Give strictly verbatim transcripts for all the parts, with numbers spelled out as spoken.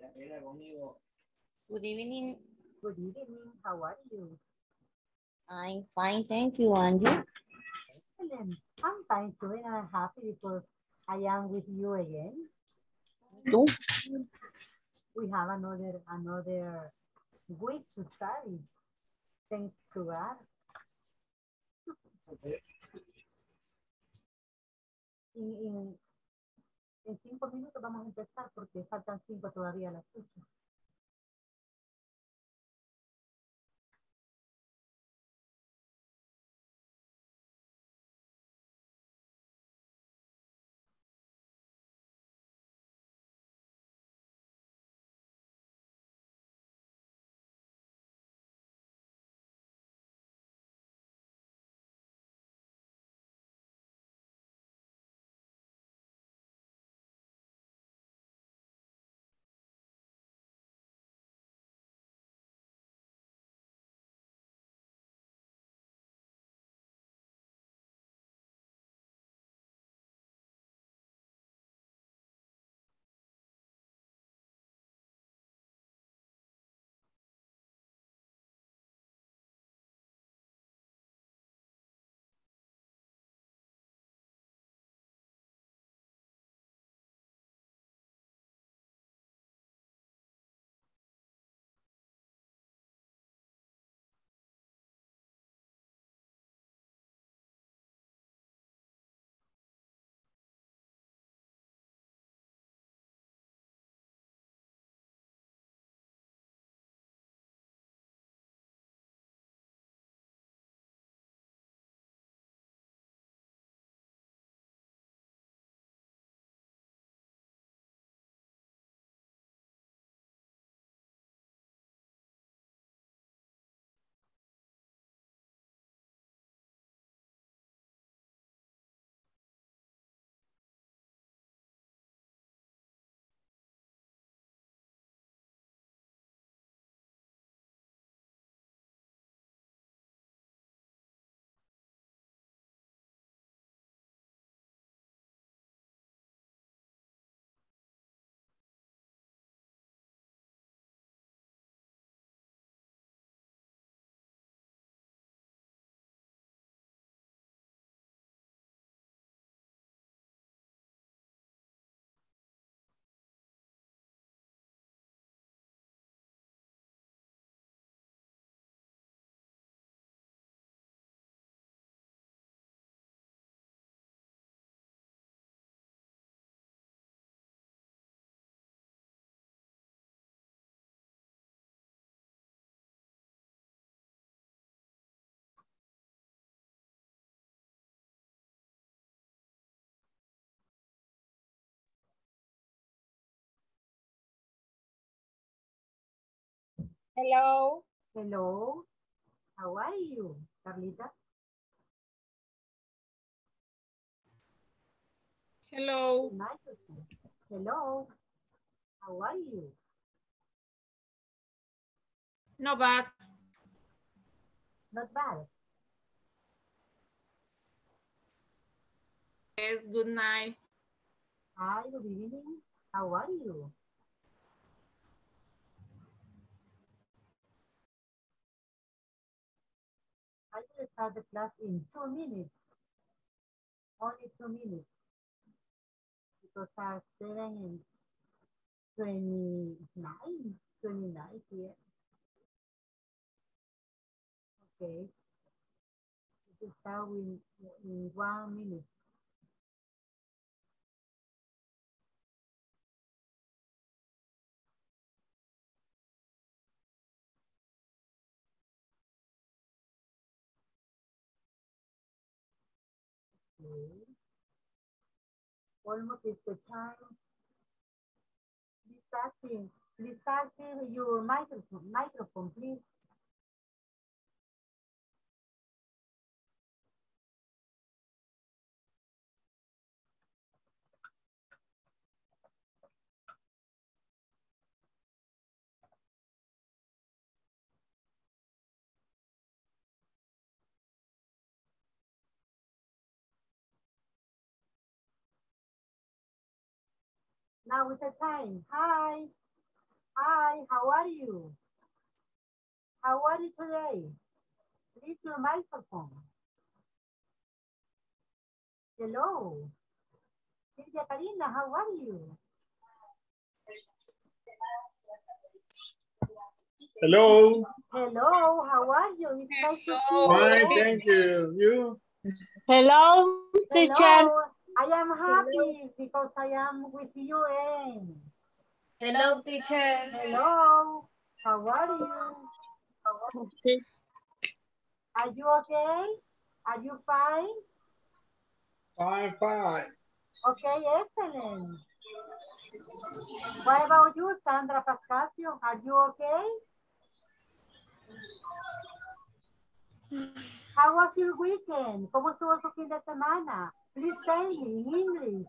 Good evening. Good evening. How are you? I'm fine, thank you. And you? Excellent. I'm fine too, and I'm happy because I am with you again. No. We have another another week to study. Thanks to God. Okay. In, in, en cinco minutos vamos a empezar porque faltan cinco todavía a las ocho. Hello. Hello. How are you, Carlita? Hello. Hello. How are you? Not bad. Not bad. Yes, good night. Hi, good evening. How are you? I will start the class in two minutes, only two minutes, because at seven and twenty-nine, twenty-nine here. Okay, we will start in, in one minute. Almost is the time. Please active, please active your microphone, microphone, please. Now is the time. Hi. Hi, how are you? How are you today? Please your microphone. Hello. Silvia Karina, how are you? Hello. Hello, how are you? It's nice to see you. Hi, thank you. You? Hello, teacher. Hello. I am happy Hello. Because I am with you. Eh? Hello, teacher. Hello. How are you? How are you? Okay. Are you okay? Are you fine? Fine, fine. Okay, excellent. What about you, Sandra Pascasio? Are you okay? How was your weekend? ¿Cómo estuvo su fin de semana? Please tell me in English.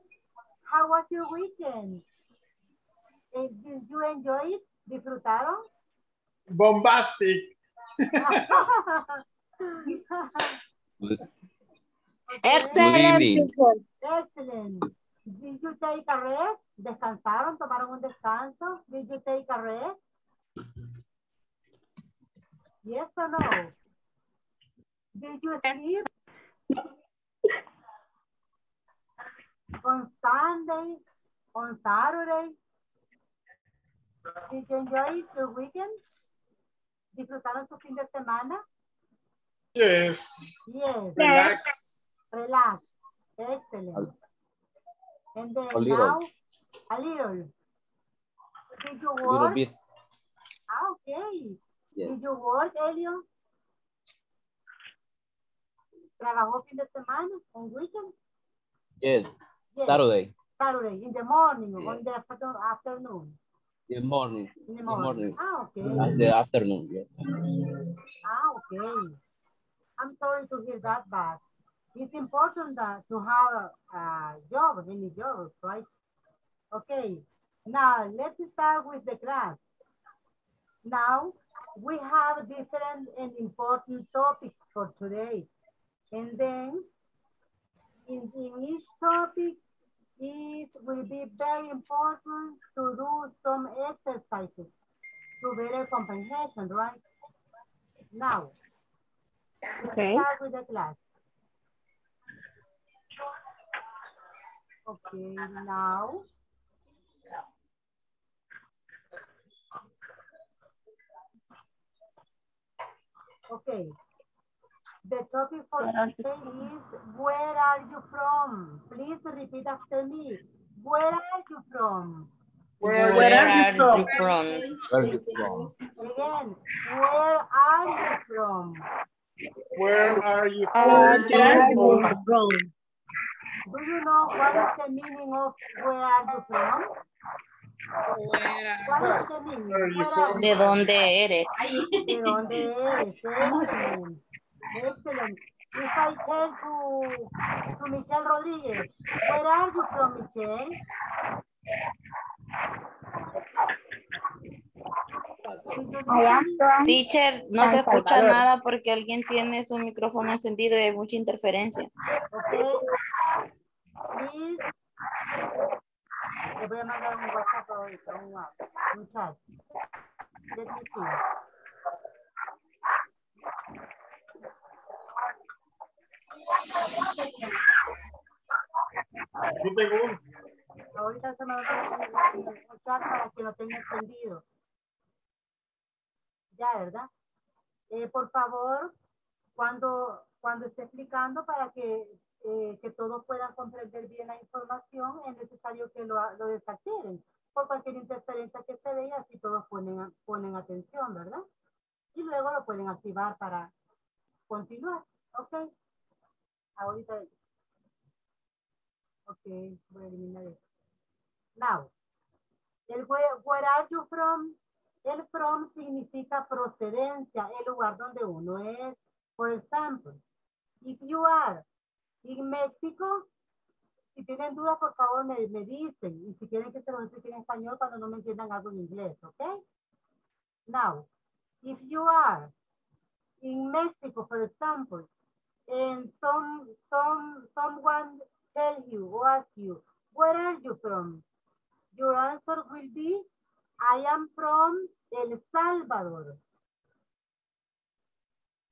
How was your weekend? Uh, did you enjoy it? ¿Disfrutaron? Bombastic. Excellent. Excellent. Excellent. Did you take a rest? ¿Descansaron? ¿Tomaron un descanso? Did you take a rest? Yes or no? Did you sleep? On Sunday, on Saturday, did you enjoy your weekend? ¿Disfrutaron su fin de semana? Yes. Yes. Relax. Relax. Excellent. And then a now, a little. Did you work? A little bit. Ah, okay. Yes. Did you work, Elio? ¿Trabajó fin de semana? ¿Un weekend? Yes. Yes. Saturday. Saturday, in the morning, yes. On the afternoon. In the morning. In the morning. Ah, okay. In the afternoon, yes. Ah, okay. I'm sorry to hear that, but it's important that to have a, a job, any job, right? Okay. Now, let's start with the class. Now, we have different and important topics for today. And then, in, in each topic, it will be very important to do some exercises to better comprehension, right? Now, okay. Let's start with the class. Okay, now. Okay. The topic for today is, where are you from? Please repeat after me. Where are you from? Where, where are, you are you from? Again, where are you from? Where are you from? Where are you from? Do you know what is the meaning of where are you from? What is the meaning? ¿De dónde eres? ¿De dónde eres? Excellent. If I tell to, to Michelle Rodríguez, where are you from, Michelle? I am from... Teacher, no El se Salvador. Escucha nada porque alguien tiene su micrófono encendido y hay mucha interferencia. Ok. Please. Le voy a mandar un WhatsApp ahorita, un, un chat. Let me see. Yo tengo uno. Ahorita se me va a escuchar para que lo tenga entendido. Ya, ¿verdad? Eh, por favor, cuando, cuando esté explicando para que, eh, que todos puedan comprender bien la información, es necesario que lo, lo desactiven por cualquier interferencia que se vea, así todos ponen, ponen atención, ¿verdad? Y luego lo pueden activar para continuar. Ok. Ahorita. Okay, voy a eliminar esto. Now, el where, where are you from? El from significa procedencia, el lugar donde uno es. Por ejemplo, if you are in México, si tienen dudas, por favor, me, me dicen. Y si quieren que se lo explique en español cuando no me entiendan algo en inglés, ¿ok? Now, if you are in Mexico, for example, and some, some, someone tell you or ask you, where are you from? Your answer will be, I am from El Salvador.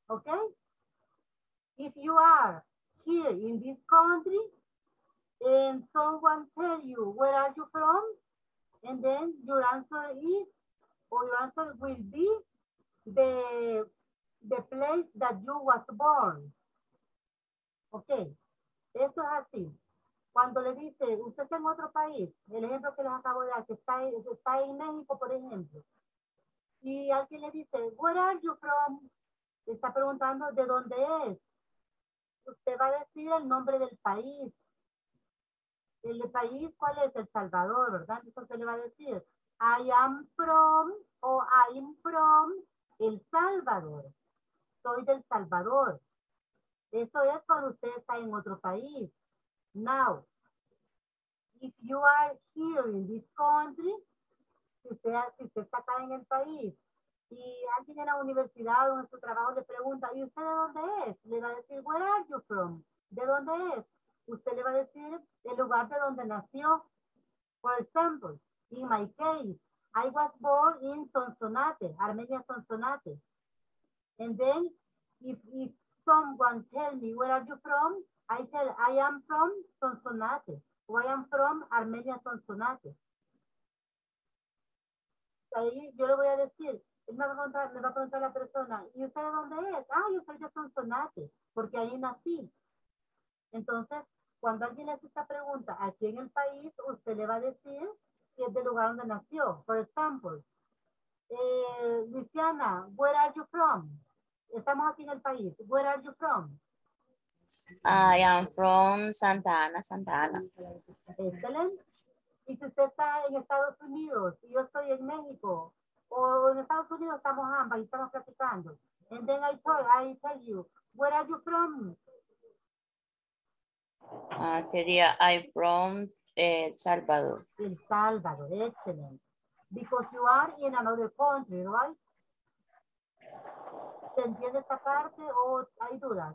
Okay? If you are here in this country and someone tells you, where are you from? And then your answer is, or your answer will be the, the place that you was born. Okay, eso es así. Cuando le dice, usted está en otro país, el ejemplo que les acabo de dar, que está, que está en México, por ejemplo, y alguien le dice, where are you from? Le está preguntando de dónde es. Usted va a decir el nombre del país. El país, ¿cuál es? El Salvador, ¿verdad? Entonces le va a decir, I am from, o I'm from El Salvador. Soy del Salvador. Eso es cuando usted está en otro país. Now, if you are here in this country, si usted, si usted está acá en el país, y alguien en la universidad o en su trabajo le pregunta, ¿y usted de dónde es? Le va a decir, where are you from? ¿De dónde es? Usted le va a decir el lugar de donde nació. Por ejemplo, in my case, I was born in Sonsonate, Armenia, Sonsonate. And then, if, if someone tells me, where are you from? I said, I am from Sonsonate. Or I am from Armenia, Sonsonate. Ahí yo le voy a decir, él me va a preguntar, me va a preguntar a la persona, ¿y usted de dónde es? Ah, yo soy de Sonsonate, porque ahí nací. Entonces, cuando alguien le hace esta pregunta, aquí en el país, usted le va a decir que es del lugar donde nació. Por ejemplo, eh, Elisiana, where are you from? Estamos aquí en el país. Where are you from? I am from Santa Ana, Santa Ana. Excelente. Y si usted está en Estados Unidos y yo estoy en México, o en Estados Unidos estamos ambas y estamos platicando. And then I told, I tell you, where are you from? Uh, sería I'm from El Salvador. El Salvador, excelente. Because you are in another country, right? ¿Se entiende esta parte o hay dudas?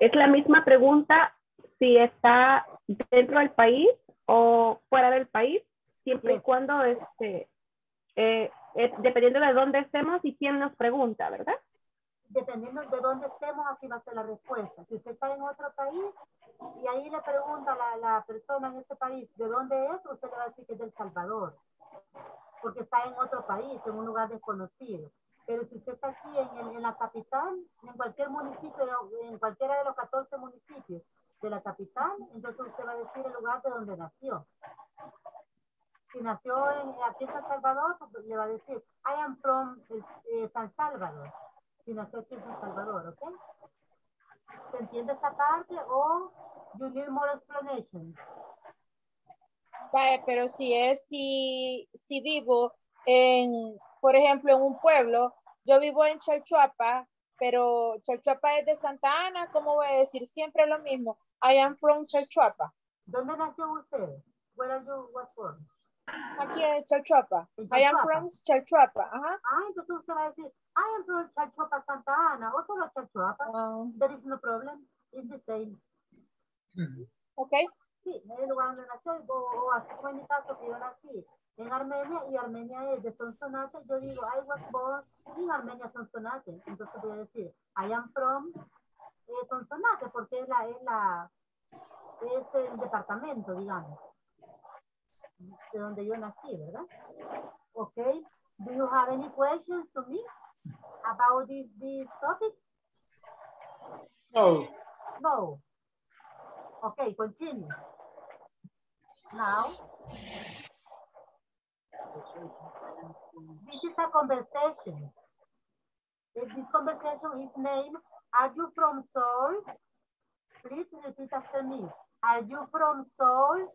Es la misma pregunta si está dentro del país o fuera del país, siempre y cuando, este, eh, eh, dependiendo de dónde estemos y quién nos pregunta, ¿verdad? Dependiendo de dónde estemos, aquí va a ser la respuesta. Si usted está en otro país y ahí le pregunta a la, la persona en este país de dónde es, usted le va a decir que es de El Salvador, porque está en otro país, en un lugar desconocido. Pero si usted está aquí en, en, en la capital, en cualquier municipio, en cualquiera de los catorce municipios de la capital, entonces usted va a decir el lugar de donde nació. Si nació en, aquí en San Salvador, pues le va a decir, I am from eh, San Salvador. Si nació aquí en San Salvador, ¿ok? ¿Se entiende esta parte o you need more explanation? Vale, pero si es, si, si vivo en... Por ejemplo, en un pueblo, yo vivo en Chalchuapa, pero Chalchuapa es de Santa Ana, ¿cómo voy a decir? Siempre lo mismo. I am from Chalchuapa. ¿Dónde nació usted? Where are you, what form? Aquí en Chalchuapa. ¿En Chalchuapa? I am from Chalchuapa. Ajá. Ah, entonces usted va a decir, I am from Chalchuapa, Santa Ana, o solo Chalchuapa. Uh, There is no problem. It's the same. Ok. Sí, en el lugar donde nació, o así fue en mi caso que yo nací. En Armenia, y Armenia es de Sonsonate, yo digo, I was born in Armenia, Sonsonate. Entonces voy a decir, I am from eh, Sonsonate, porque es, la, es, la, es el departamento, digamos, de donde yo nací, ¿verdad? Ok, do you have any questions to me about this, this topic? No. No. Ok, continue. Now... This is a conversation. This conversation is named, are you from Seoul? Please repeat after me. Are you from Seoul?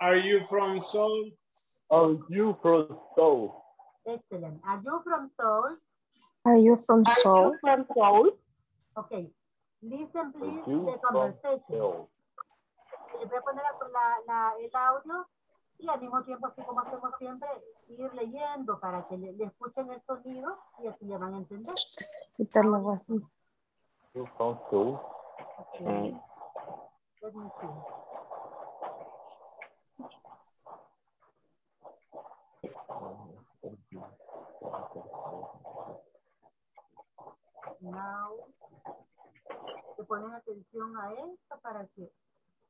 Are you from Seoul? Are you from Seoul? Excellent. Are you from Seoul? Are you from Seoul? Are you from Seoul? Okay. Listen, please, the conversation. Le voy a poner la, la, el audio. Y al mismo tiempo, así como hacemos siempre, ir leyendo para que le, le escuchen el sonido y así le van a entender. Sí, está luego así. You from Seoul? Okay. Mm. Let me see. now. Le ponen atención a esta para que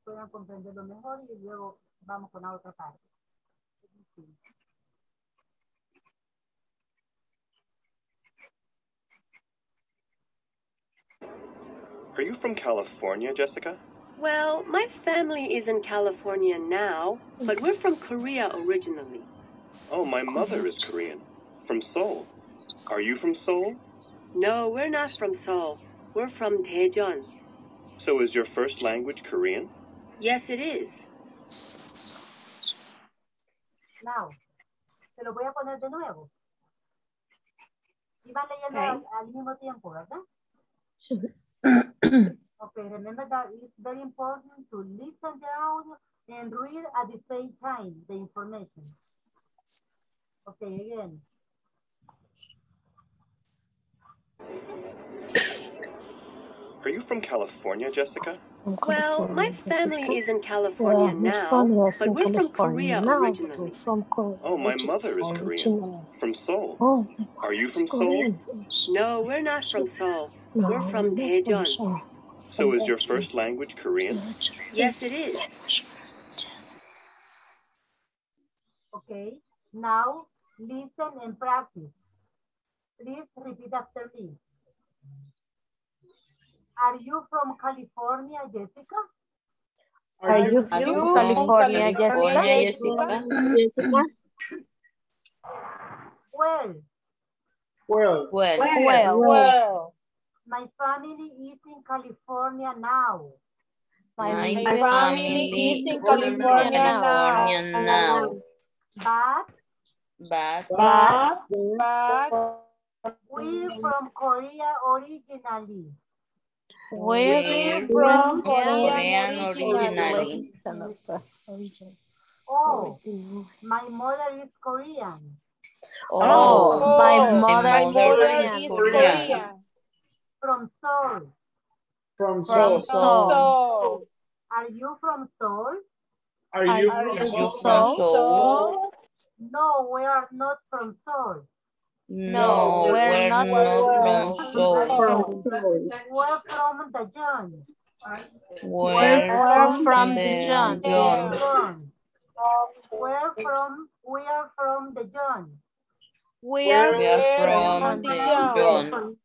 puedan comprenderlo mejor y luego vamos con la otra parte. Sí. Are you from California, Jessica? Well, my family is in California now, but we're from Korea originally. Oh, my mother is Korean, from Seoul. Are you from Seoul? No, we're not from Seoul. We're from Daejeon. So is your first language Korean? Yes, it is. Now, te lo voy a poner de nuevo. Y vas leyendo al, al mismo tiempo, ¿verdad? Sure. Okay, remember that it's very important to listen down and read at the same time the information. Okay, again. Are you from California, Jessica? Well, my family is in California yeah, now, but we're California from Korea now, originally. From Korea. Oh, my mother is Korean, from Seoul. Oh, are you from Seoul? No, we're not from Seoul. No, we're from Daejeon. From so is your first language Korean? Yes, it is. Okay, now listen and practice. Please repeat after me. Are you from California, Jessica? Are you from California, Jessica? Jessica? Well. Well. Well. Well. Well. My family is in California now. My, My family, family is in California, California now. now. But, but, but, but, but, we're from Korea originally. We're from Korea originally. Oh, my mother is Korean. Oh, my mother is Korean. From Seoul. From Seoul. Are you from Seoul? Are you from Seoul? No, we are not from Seoul. No, no, we're, we're not, not from Seoul. We're from Daejeon. We're from Daejeon. We're from, we are from Daejeon. We are from Daejeon.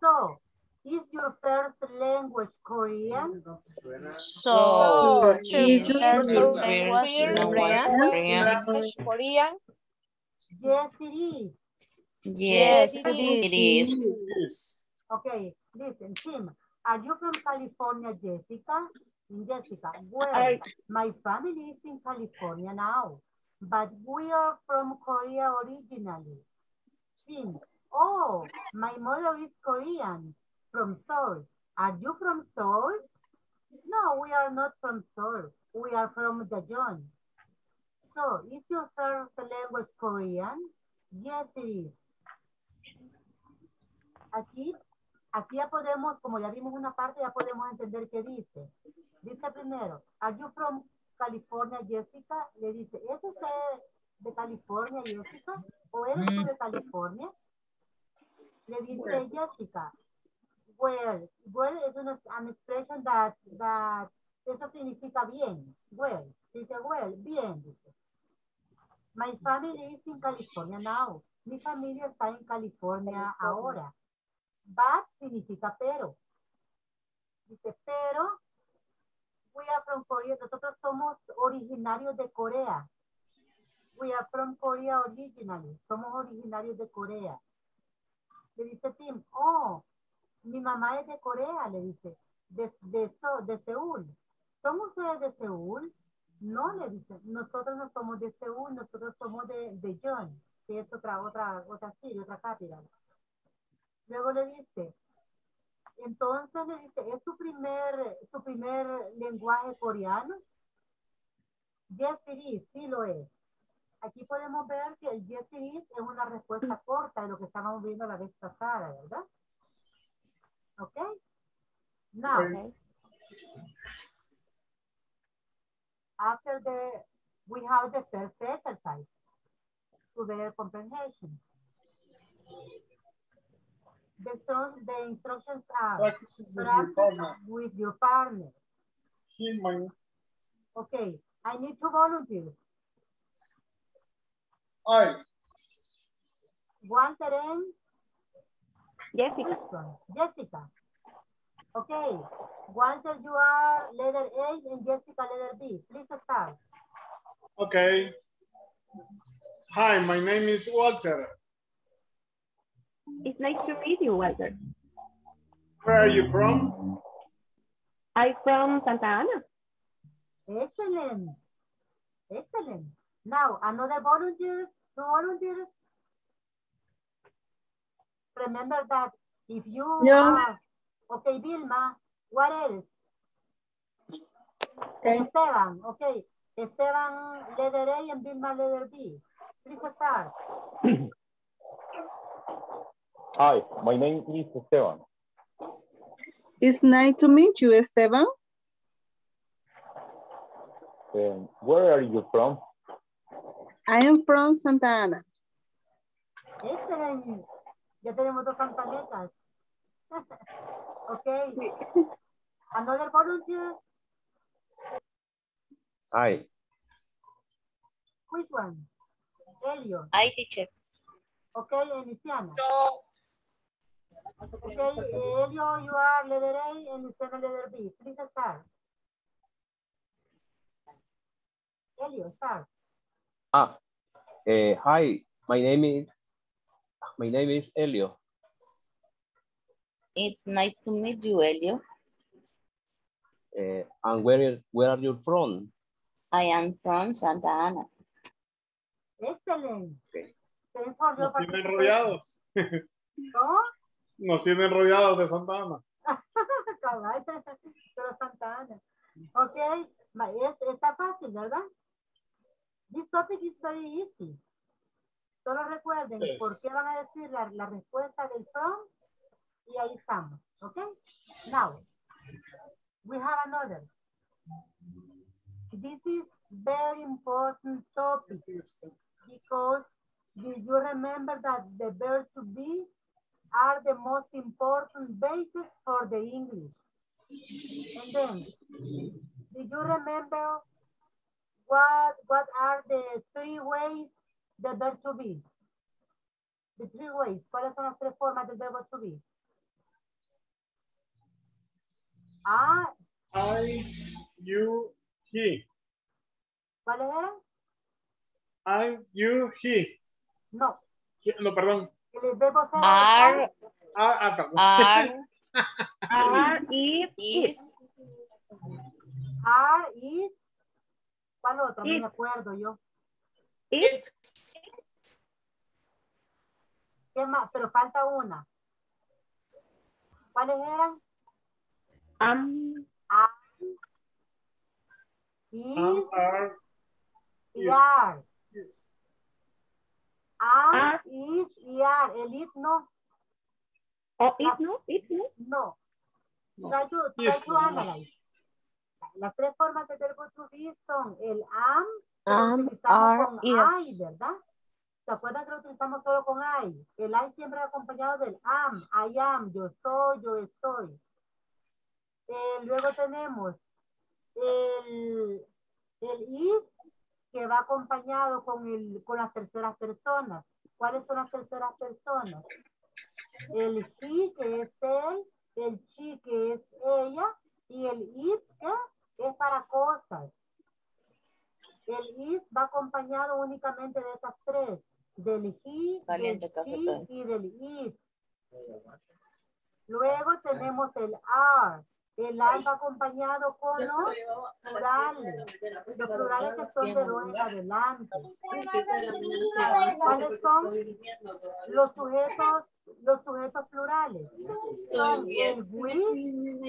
So, is your first language Korean? So, is your first language Korean? Yes, it is. Yes, it is. Okay, listen, Tim. Are you from California, Jessica? Jessica, well, I... my family is in California now, but we are from Korea originally. Tim, oh, my mother is Korean, from Seoul. Are you from Seoul? No, we are not from Seoul. We are from Daejeon. So, is your first language Korean? Yes, it is. Aquí, aquí ya podemos, como ya vimos una parte, ya podemos entender qué dice. Dice primero, are you from California, Jessica? Le dice, ¿es usted de California, Jessica? ¿O eres tú de California? Le dice, well. Jessica, well, well es una expresión that, that, eso significa bien, well. Dice, well, bien, dice. My family is in California now. Mi familia está en California ahora. But significa pero. Dice, pero, we are from Korea. Nosotros somos originarios de Corea. We are from Korea originally. Somos originarios de Corea. Le dice Tim, oh, mi mamá es de Corea, le dice, de, de, de Seúl. ¿Son ustedes de Seúl? No, le dice, nosotros no somos de Seúl, nosotros somos de, de John, que es otra, otra, otra ciudad, otra capital. Luego le dice, entonces le dice, ¿es su primer, su primer lenguaje coreano? Yes, it is, sí lo es. Aquí podemos ver que el yes, it is es una respuesta corta de lo que estábamos viendo la vez pasada, ¿verdad? ¿Ok? Now, okay. After the, we have the first exercise to their comprehension. The, the instructions are practice with your, with your partner. Human. Okay, I need to volunteer. I. Walter and Jessica. Jessica. Okay, Walter, you are letter A and Jessica letter B. Please start. Okay. Hi, my name is Walter. It's nice to meet you, Walter. Where are you from? I'm from Santa Ana. Excellent. Excellent. Now, another volunteer, two volunteers. Remember that if you yeah. are, okay, Vilma, what else? Okay. Esteban, okay. Esteban, letter A and Vilma, letter B. Please start. Hi, my name is Esteban. It's nice to meet you, Esteban. Um, where are you from? I am from Santa Ana. Excellent. Ya tenemos dos campanetas. Okay. Another volunteer? Hi. Which one? Elio. Hi, teacher. Okay, Elisiana. No. Okay, Elio, you are letter A and Elisiana letter B. Please start. Elio, start. Ah, uh, hi. My name is. My name is Elio. It's nice to meet you, Elio. Uh, and where where are you from? I am from Santa Ana. Excellent. Okay. Nos tienen rodeados. ¿No? Nos tienen rodeados de Santa Ana. Cabal, pero Santa Ana. Okay, está fácil, ¿verdad? This topic is very easy. Solo recuerden yes. por qué van a decir la, la respuesta del from y ahí estamos, ¿ok? Now, we have another. This is very important topic because do you remember that the verb to be are the most important basis for the English? And then, do you remember what, what are the three ways the verb to be? The three ways. ¿Cuáles son las tres formas del verbo to be? Ah, I, you, he. ¿Cuáles eran? I, you, he. No. No, perdón. El verbo ser. Are. Ah, perdón. Are. Are, it, is. Are, is. ¿Cuál otro? No me acuerdo yo. It. ¿Qué más? Pero falta una. ¿Cuáles eran? Am. Am. Is. Are. Y are. Yes. Am, is, y are. El it no. Oh, it no. It no. No. No. Try to, try yes. to analyze. Las tres formas de verbo to be son el am, am, utilizamos con I, ¿verdad? ¿Se acuerdan que lo utilizamos solo con I? El I siempre acompañado del am, I am, yo soy, yo estoy. Eh, luego tenemos el, el is, que va acompañado con, el, con las terceras personas. ¿Cuáles son las terceras personas? El he, que es él, el she, que es ella, y el it, que es para cosas. El is va acompañado únicamente de esas tres. Del he, Valiente, del she y del it. Luego tenemos el are. El are va acompañado con los plurales. Los plurales que son de dos en adelante. ¿Cuáles son los sujetos, los sujetos plurales? Son el we,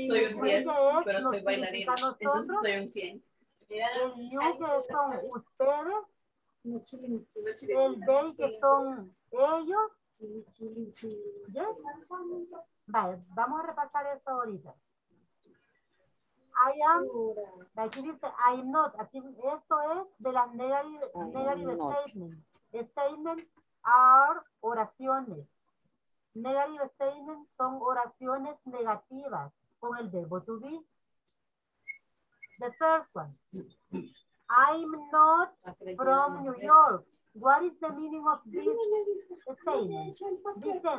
soy un diez, pero soy bailarina. Entonces soy un cien. El you que son ustedes, el they que son ellos. ¿Yes? Vale, vamos a repasar esto ahorita. I am, aquí dice I am not, aquí, esto es de las negative, negative statements. Statements are oraciones. Negative statements son oraciones negativas con el verbo to be. The first one. I'm not from New York. What is the meaning of this statement?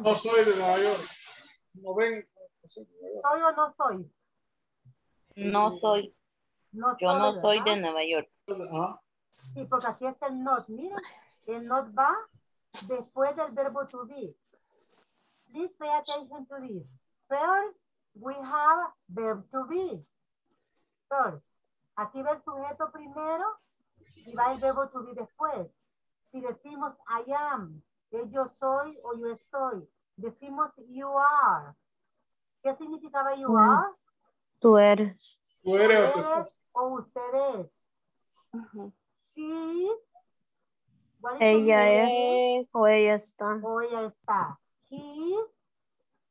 No soy de Nueva York. No ven. ¿Soy o no soy? No soy. No Yo soy, no soy ¿verdad? de Nueva York. ¿No? Sí, porque así está el not. Mira, el not va después del verbo to be. Please pay attention to this. First, we have verb to be. First, aquí va el sujeto primero y va el verbo to be después. Si decimos I am, es yo soy o yo estoy. Decimos you are. ¿Qué significaba you are? Tú eres. Tú eres, tú eres o ustedes. Uh-huh. She, ella es o ella está. O ella está. He,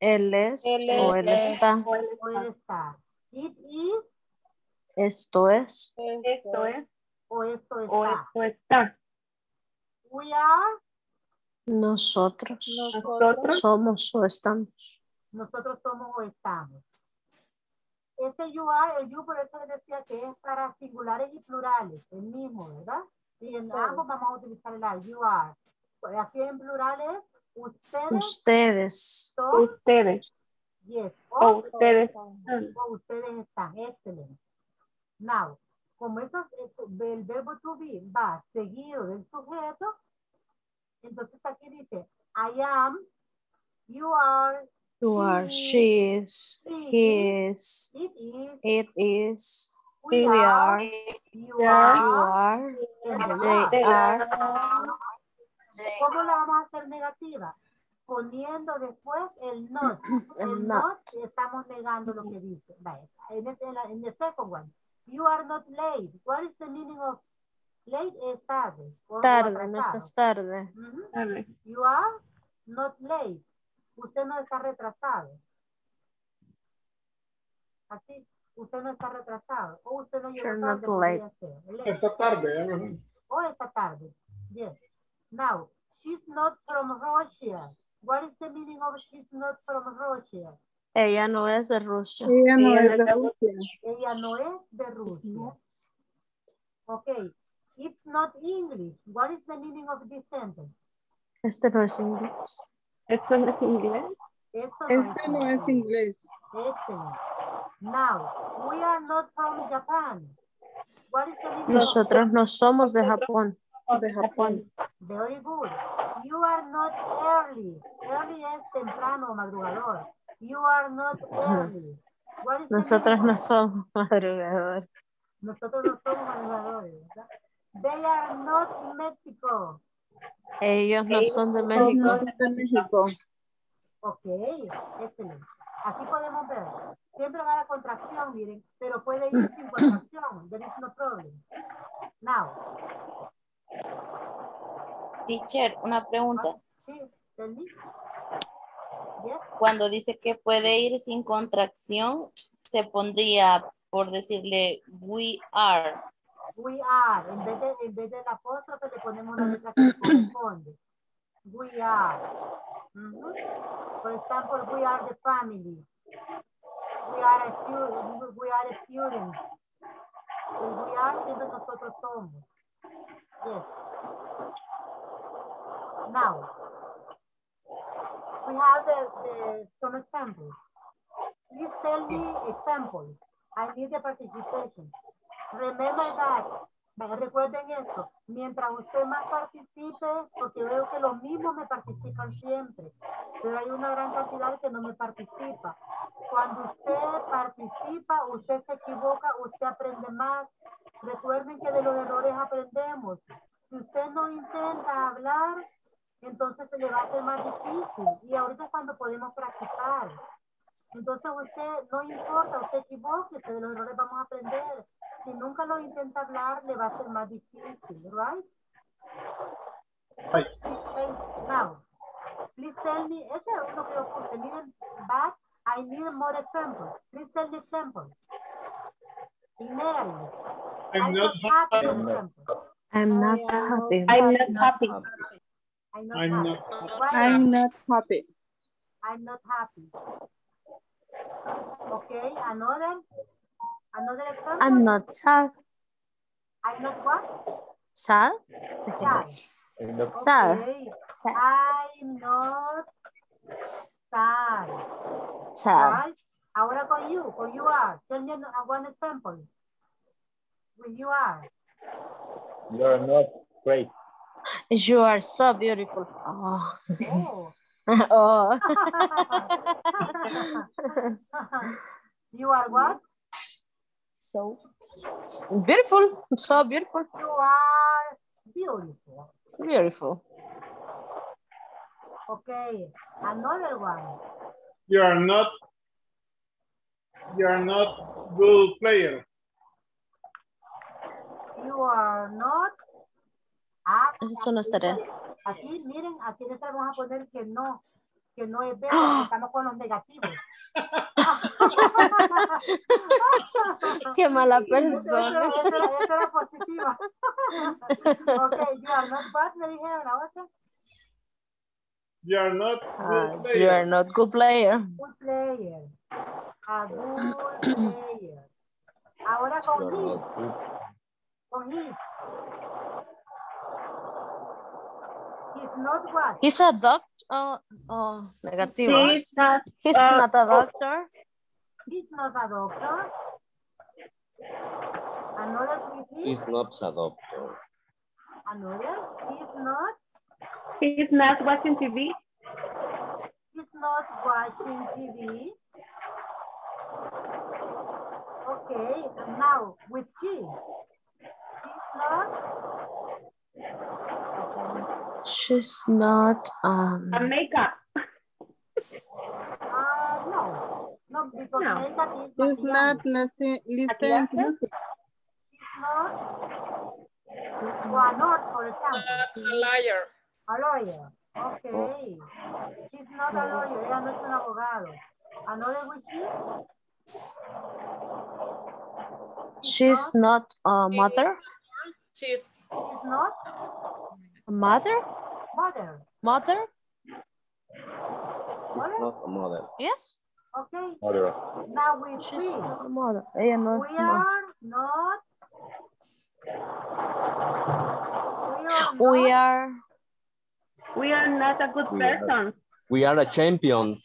él es, él es o él está. O él está. It is. Esto es. Esto es. O esto está. O esto está. We are. Nosotros. Nosotros somos o estamos. Nosotros somos o estamos. Este you are, el you, por eso les decía que es para singulares y plurales, el mismo, ¿verdad? Y en ambos vamos a utilizar el are, you are. Así en plural es ustedes. Ustedes. Son, ustedes. Yes. O, o ustedes. Son, o ustedes están. Excelente. Now, como eso, el verbo to be va seguido del sujeto, entonces aquí dice, I am, you are, You are, she is, he is, it is, it is we, we are, are, you are, you are, they are. ¿Cómo la vamos a hacer negativa? Poniendo después el not. El not, estamos negando lo que dice. En el second one, you are not late. What is the meaning of late? Es tarde. Tarde, no estás tarde. Mm-hmm. You are not late. Usted no está retrasado. Así, usted no está retrasado. O usted no llegó tarde. Esta tarde. O esta tarde. Yes. Now, she's not from Russia. What is the meaning of she's not from Russia? Ella no es de Rusia. Ella no es de Rusia. Ella no es de Rusia. Okay. It's not English. What is the meaning of this sentence? Este no es inglés. ¿Esto no es inglés? Esto no este es no es inglés. Este. Now, we are not from Japan. What is the meaning Nosotros of... no somos de Japón. De Japón. Very good. You are not early. Early es temprano o madrugador. You are not early. What is Nosotros no somos madrugadores. Nosotros no somos madrugadores. They are not in Mexico. Ellos no son de México. No son de México. Ok, excelente. Aquí podemos ver. Siempre va la contracción, miren, pero puede ir sin contracción. There is no problem. Now. Teacher, una pregunta. Sí, ¿entendí? Yes. Cuando dice que puede ir sin contracción, se pondría por decirle we are. We are, en vez de, en vez de la apóstrofe le ponemos una letra que corresponde. We are. Mm-hmm. For example, we are the family. We are a student. We are a student. El we are siempre nosotros somos. Yes. Now, we have the, the, some examples. Please tell me examples. I need the participation. Remember that. Recuerden esto. Mientras usted más participe, porque veo que los mismos me participan siempre, pero hay una gran cantidad que no me participa. Cuando usted participa, usted se equivoca, usted aprende más. Recuerden que de los errores aprendemos. Si usted no intenta hablar, entonces se le va a hacer más difícil. Y ahorita es cuando podemos practicar. Entonces usted, no importa, usted equivóquese, de los errores vamos a aprender. Si nunca lo intenta hablar, le va a ser más difícil, right? Right. Now, please tell me, ese es lo que yo puse, miren, but I need more examples. Please tell me examples. Mary, I'm not happy. I'm not happy. I'm not happy. I'm not happy. I'm not happy. I'm not happy. Okay, another. Another example. I'm not sad. I'm not what? Sad. Sad. I'm not sad. Okay. Sad. I'm not sad. Sad. Right. Ahora con you, con you are. Tell me one example. When you are. You are not great. You are so beautiful. Oh. Oh. Oh. You are what? So beautiful. So beautiful. You are beautiful. Beautiful. Okay. Another one. You are not. You are not good player. You are not. Ah, esas son las tareas. Aquí, miren, aquí les vamos a poner que no, que no es verde, ¡oh! Estamos con los negativos. Qué mala persona. Eso, eso, eso era positiva. Okay, you are not bad, me dijeron la otra. You are not good player. Uh, you are not good player. Good player. A good player. Ahora con his. Con his. He's not what? He's a doctor. Oh, oh, negative. He's not, he's uh, not a doctor. He's not a doctor. Another is he's not a doctor. Another he's not. He's not watching T V. He's not watching T V. Okay, and now with she. She's not. She's not um a makeup. Uh, no, no, because no. Makeup is not. She's not listen. listen music. She's not. One or for example. A lawyer. A lawyer. Okay. She's not a lawyer. Ella no es un abogado. Another with she. She's not a mother. She's. She's not. Mother? Mother. Mother? Mother? Not a mother. Yes. Okay. Mother. Now we she's we. Not a mother. We are not. We are. We are not a good we person. Are, we are a champion.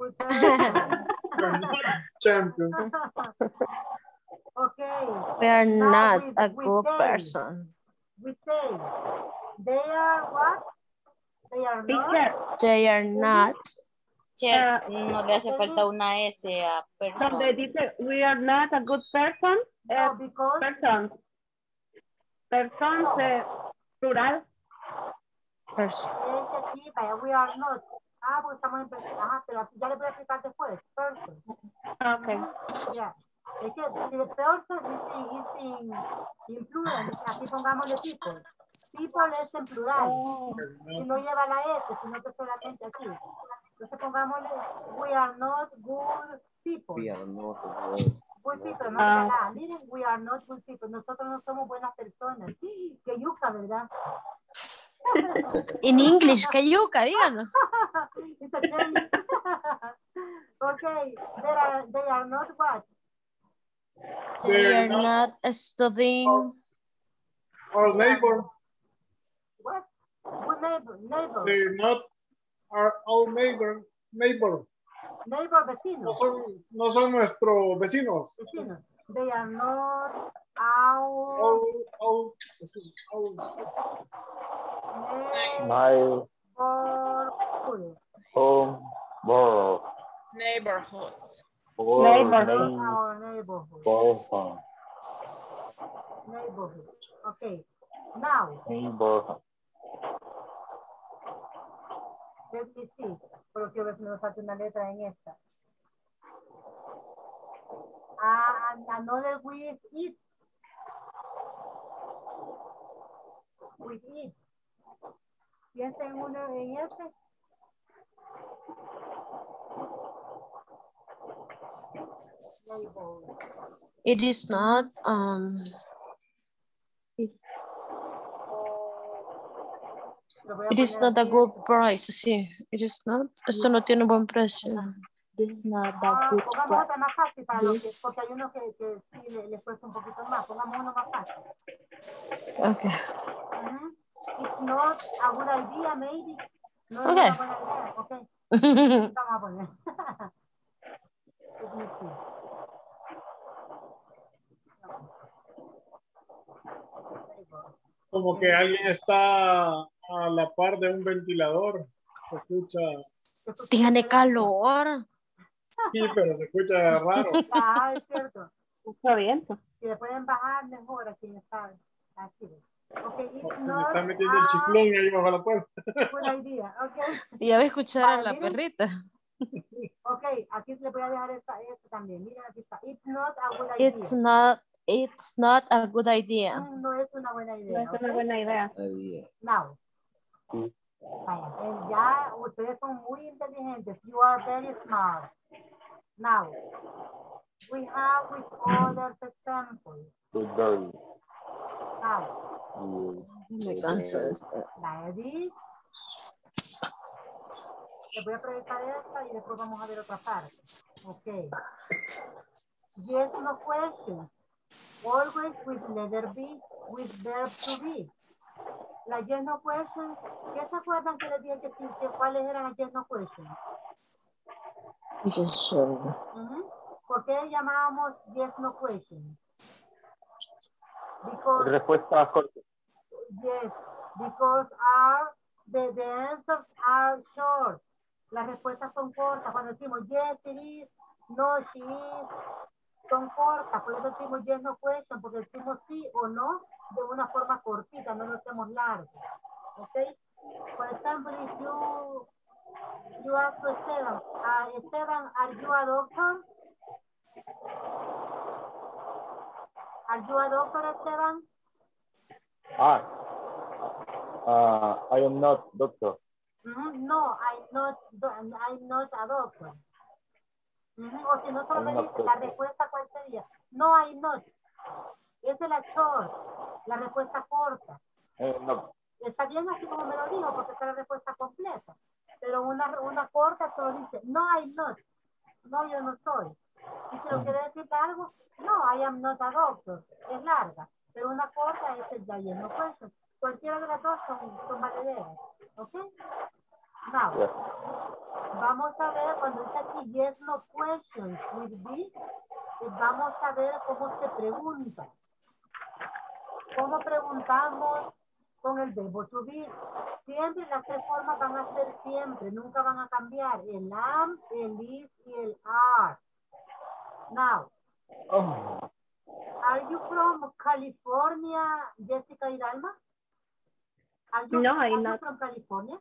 We are not champion. Okay. We are now not we, a good they, person. We say. They are what? They are not. They are not. Chair, no le hace falta una S a person. Donde dice, we are not a good person. No, because. Person. Person no. Eh, plural. Person. We are not. Ah, porque estamos en persona. Ajá, pero ya le voy a explicar después. Person. Ok. Yeah. Es que the person is in, in, in plural. Aquí pongamos de tipo. People es en plural. Oh, si no lleva la S, sino que solamente aquí. Entonces pongámosle, we are not good people. We are not good, good people, no uh, nada. Miren, we are not good people. Nosotros no somos buenas personas. Sí, que yuca, ¿verdad? En English, que yuca, díganos. Okay, they are, they are not what? They, they are not, not studying. Our neighbor. What? What neighbor? Neighbor. They're not our own neighbor. Neighbor. Neighbor vecinos. No son, no son nuestros vecinos. Vecinos. They are not our. Our, our, our. Neighborhood. Home. Borrow. Neighborhood. Neighborhood. Our neighborhood. Borrow. Neighborhood. Okay. Now. Neighborhood. Let me see. Pero quiero ver si nos falta una letra en esta. Ah, uh, another with it. With it. Piensa en uno en este. Neighborhood. It is not. Um. It It is not a good price. Sí, it is not. Eso no tiene un buen precio. This is not that good price. Pongamos otra más fácil para los que, porque hay unos que, que sí les, les cuesta un poquito más. Pongamos uno más fácil. Okay. Uh-huh. It's not a good idea, maybe. No es okay. Una buena idea. Okay. Vamos a poner. Como que alguien está a la par de un ventilador. Se escucha. Tiene calor. Sí, pero se escucha raro. Ah, es cierto. Está viento. Si le pueden bajar, mejor a quienes saben. Así es. Okay, se me está metiendo a... el chiflón ahí bajo la puerta. Buena idea. Okay. Y ya va a escuchar a la perrita. Ok, aquí le voy a dejar esta, esta también. Miren, aquí está. It's not a good idea. It's not, it's not a good idea. No es una buena idea. No es una buena idea. Now. Vaya, ya ustedes son muy inteligentes. You are very smart. Now. We have with other examples. Good girl. Now. Me canso de esto. La Edith. Les voy a proyectar esta y después vamos a ver otra parte. Ok. Yes, no question. Always with letter B, with verb to be. La yes, no question. ¿Qué se acuerdan que les dije que, que cuáles eran las yes, no question? Yes, sir. Uh-huh. ¿Por qué llamábamos yes, no question? Because, respuestas cortas. Yes, because our, the, the answers are short. Las respuestas son cortas. Cuando decimos yes, it is, no, she is, son cortas. Por eso decimos yes, no question, porque decimos sí o no de una forma cortita, no lo hacemos largo. ¿Ok? Por ejemplo, if you, you ask to Esteban, uh, Esteban, are you a doctor? Are you a doctor, Esteban? Ah, uh, I am not doctor. Mm-hmm. No, I'm not, I'm not a doctor. Mm-hmm. O si no solo me dice la respuesta, ¿cuál sería? No, I'm not. Esa es la short, la respuesta corta. Eh, no. Está bien así como me lo digo, porque está la respuesta completa. Pero una, una corta solo dice, no, I'm not. No, yo no soy. Y si lo quiere decir largo, no, I am not a doctor. Es larga, pero una corta es el de ayer, no question. Cualquiera de las dos son, son valederas. ¿Ok? Now, yeah. Vamos a ver cuando dice aquí yes, no questions with be, vamos a ver cómo se pregunta. Cómo preguntamos con el verbo to be. Siempre las tres formas van a ser siempre, nunca van a cambiar. El am, el is y el are. Now, oh. Are you from California, Jessica y Dalma? Are you, no, are I'm you not. From California?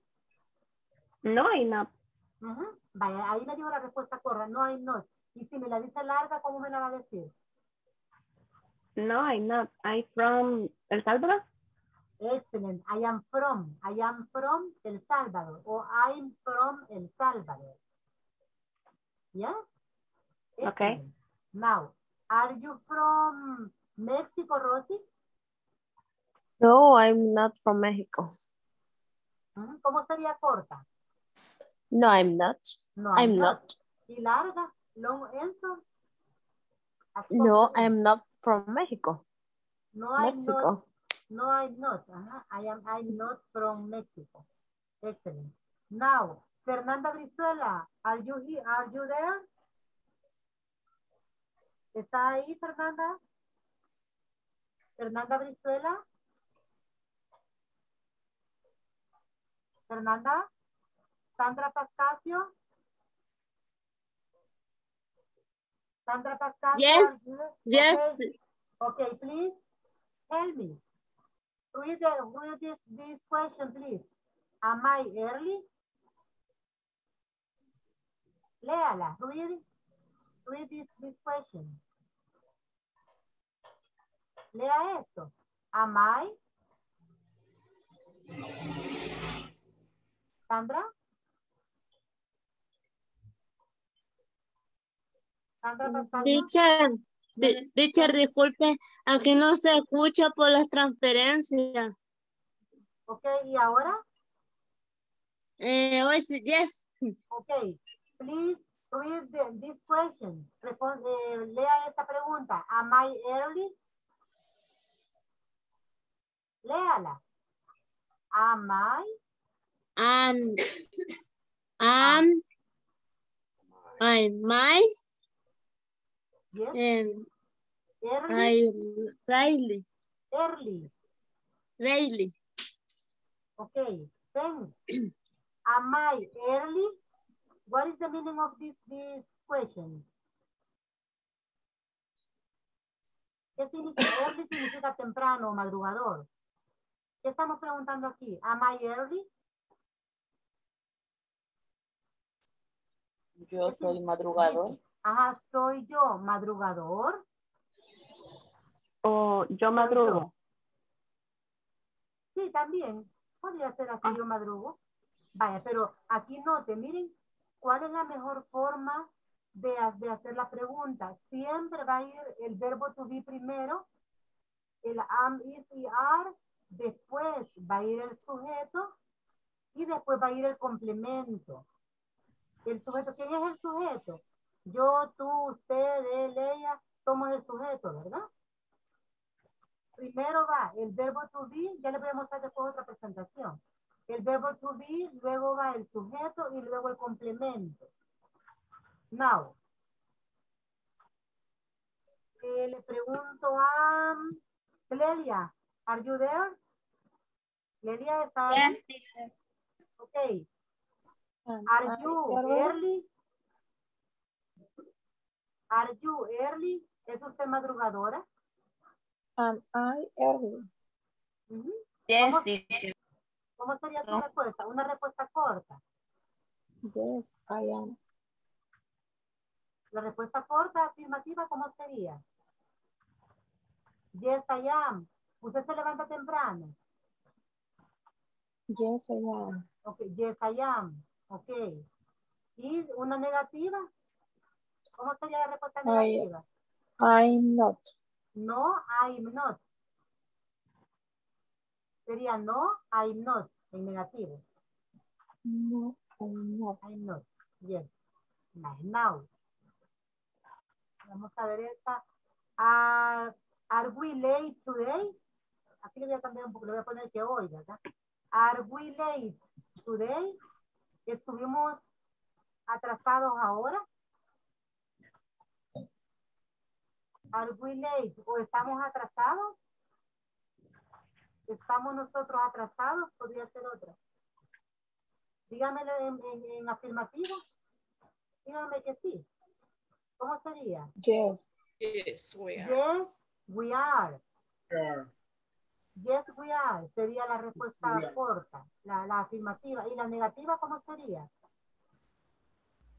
No, I'm not. Uh-huh. Vaya, ahí me dijo la respuesta correcta. No, I'm not. Y si me la dice larga, ¿cómo me la va a decir? No, I'm not. I'm from El Salvador. Excellent. I am from. I am from El Salvador. O I'm from El Salvador. ¿Ya? Yeah? Okay. Now, are you from Mexico, Rosy? No, I'm not from Mexico. ¿Cómo sería corta? No, I'm not. No, I'm, I'm not. not. ¿Y larga? Long answer. No, I'm not from Mexico. No, I'm Mexico. Not. No, I'm not. Uh-huh. I am. I'm not from Mexico. Excellent. Now, Fernanda Brisuela, are you here? Are you there? ¿Está ahí, Fernanda? ¿Fernanda Brisuela? ¿Fernanda? ¿Sandra Pascasio? ¿Sandra Pascasio? Yes, yes. Okay. Okay, please tell me. Read, the, read this, this question, please. Am I early? Léala, read it. Read this, this question. Lea esto. Am I? Sandra? Sandra Teacher, di, teacher, disculpe, aquí no se escucha por las transferencias. Ok, ¿y ahora? Uh, yes. Okay. Please read the, this question. Responde, lea esta pregunta. Am I early? Léala. Am I? Am. Am. Am I? Yes. Um, early. Early. Early. Early. Okay. Thanks. Am I early? What is the meaning of this, this question? ¿Qué significa early? Significa temprano o madrugador. ¿Qué estamos preguntando aquí? Am I early? Yo soy madrugador. Ajá, soy yo madrugador. O yo madrugo. Sí, también. Podría ser así, yo madrugo. Vaya, pero aquí note, miren, ¿cuál es la mejor forma de, de hacer la pregunta? Siempre va a ir el verbo to be primero, el am, is y are, después va a ir el sujeto y después va a ir el complemento. El sujeto, ¿quién es el sujeto? Yo, tú, usted, él, ella, somos el sujeto, ¿verdad? Primero va el verbo to be, ya le voy a mostrar después otra presentación. El verbo to be, luego va el sujeto y luego el complemento. Now. Eh, le pregunto a Lelia, are you there? Lelia está ahí. Yes. Okay. Are you early? Are you early? ¿Es usted madrugadora? Am I early? Mm-hmm. Yes, teacher. ¿Cómo sería tu no. respuesta? Una respuesta corta. Yes, I am. La respuesta corta, afirmativa, ¿cómo sería? Yes, I am. ¿Usted se levanta temprano? Yes, I am. Okay, yes, I am. Ok. ¿Y una negativa? ¿Cómo sería la respuesta I, negativa? I'm not. No, I'm not. Sería no, I'm not, en negativo. No, I'm not. I'm not, yes. Now. Vamos a ver esta. Are, are we late today? Aquí le voy a cambiar un poco, le voy a poner que hoy, ¿verdad? Are we late today? ¿Estuvimos atrasados ahora? Are we late? ¿O estamos atrasados? ¿Estamos nosotros atrasados? Podría ser otra. Dígamelo en, en, en afirmativo. Dígame que sí. ¿Cómo sería? Yes. Yes, we are. Yes, we are. Yeah. Yes, we are. Sería la respuesta yeah. corta, la, la afirmativa. ¿Y la negativa cómo sería?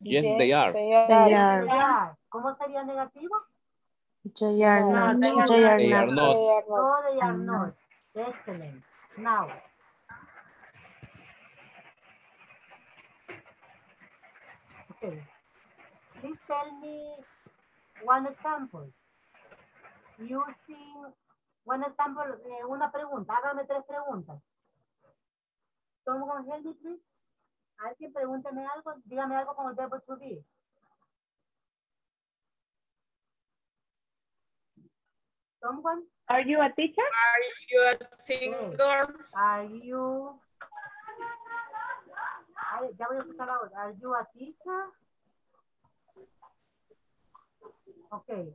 Yes, yes they are. They are. They are. They are. ¿Cómo sería negativo? They are not. No, they are not. No, they are not. Excelente. Now, okay. Please tell me one example. Using one example, eh, una pregunta. Hágame tres preguntas. Someone help me, please. Alguien pregúnteme algo. Dígame algo con el verbo to be. Someone? Are you a teacher? Are you a singer? Are you... Ay, ya voy a escuchar la voz. Are you a teacher? Ok.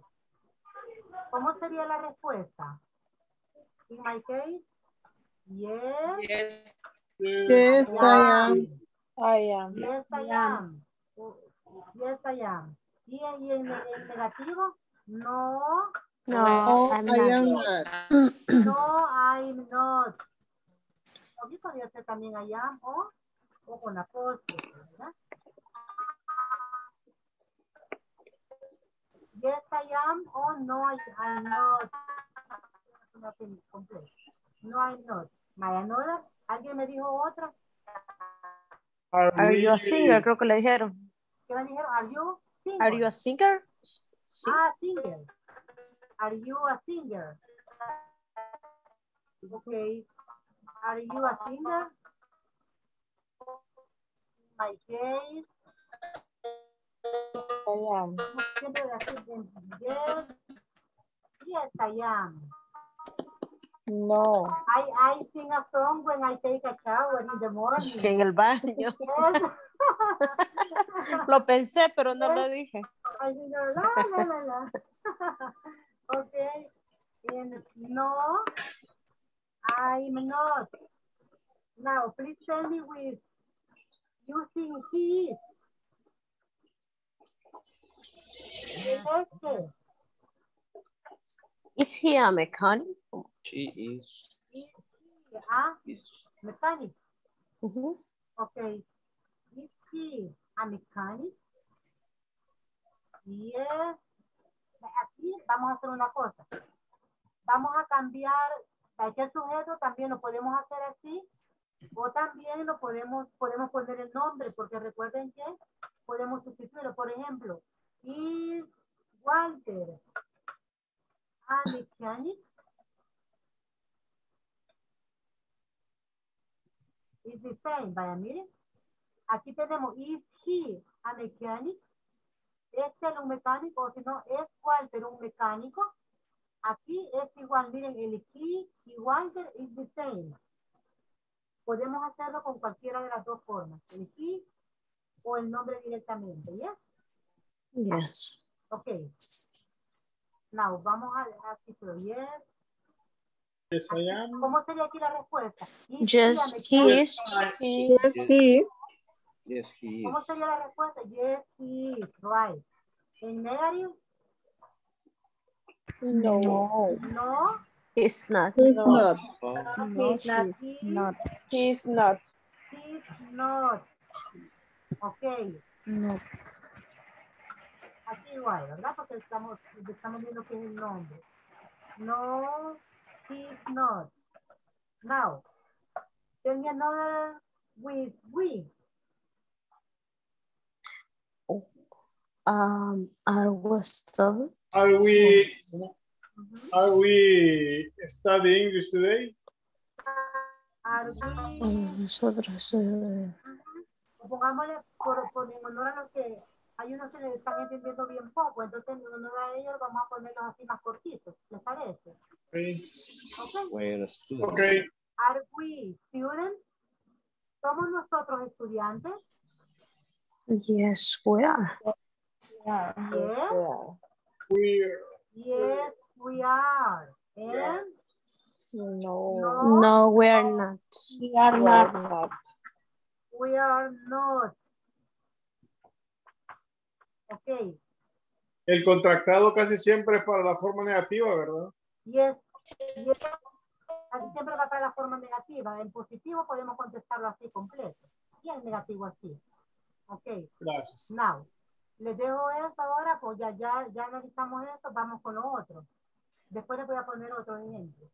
¿Cómo sería la respuesta? In my case? Yes. Yes. Yes, I am. I am. Yes, I am. Yes, I am. ¿Y en negativo? No. No, no, I'm I am not. No, I'm not. Aquí podría ser también I am o, o con apóstrofe, ¿verdad? Yes, I am. Oh, no, I, I'm not. Nothing complete. No, I'm not. My another. Alguien me dijo otra. Are, Are you a singer? Creo que le dijeron. ¿Qué me dijeron? Are you singer? Are you a singer? Sí. Ah, singer. Are you a singer? Okay. Are you a singer? In my case. I am. Yes. Yes, I am. No. I, I sing a song when I take a shower in the morning. En el baño. Yes. Lo pensé, pero no yes. lo dije. I sing a la, la, la. Okay. And no, I'm not. Now, please tell me with using he. Yes. Is he a mechanic? She is. Is he a is. mechanic? Mm-hmm. Okay. Is he a mechanic? Yes. Aquí vamos a hacer una cosa. Vamos a cambiar cualquier sujeto, también lo podemos hacer así. O también lo podemos, podemos poner el nombre, porque recuerden que podemos sustituirlo. Por ejemplo, is Walter a mechanic? Is the same, vaya, miren. Aquí tenemos, is he a mechanic? ¿Es él un mecánico? O si no, ¿es Walter un mecánico? Aquí es igual, miren, el he y Walter is the same. Podemos hacerlo con cualquiera de las dos formas, el he o el nombre directamente, ¿ya? ¿Sí? Yes. Ok. Now, vamos a título. Yes. Yes, I am. ¿Cómo sería aquí la respuesta? Is yes, he is. Yes, he is. Yes, he is. ¿Cómo sería la respuesta? Yes, he is. Right. ¿En negativo? No. No. No. It's not. It's not. No, he's not. He's not. He's not. He's not. Okay. No. Aquí igual, ¿verdad? Porque estamos, estamos viendo que es el nombre. No, he's not. Now, tell me another with we. Um, are we studying? Are we, mm-hmm. are we studying English today? Are we? Nosotros. Uh... Pongámosle por, por en honor a lo que... Hay unos que le están entendiendo bien poco, entonces en honor a ellos vamos a ponerlos así más cortitos, ¿les parece? Okay. Okay. Okay. Are we students? ¿Somos nosotros estudiantes? Yes, we are. Yeah. Yes, we are. Yes, we are. And? No. No, no we are not. We are not. not. We are not. Okay. El contractado casi siempre es para la forma negativa, ¿verdad? Yes, yes. Casi siempre va para la forma negativa. En positivo podemos contestarlo así completo. Y en negativo así. Ok. Gracias. Now, les dejo esto ahora, pues ya, ya, ya analizamos esto, vamos con lo otro. Después les voy a poner otro ejemplo.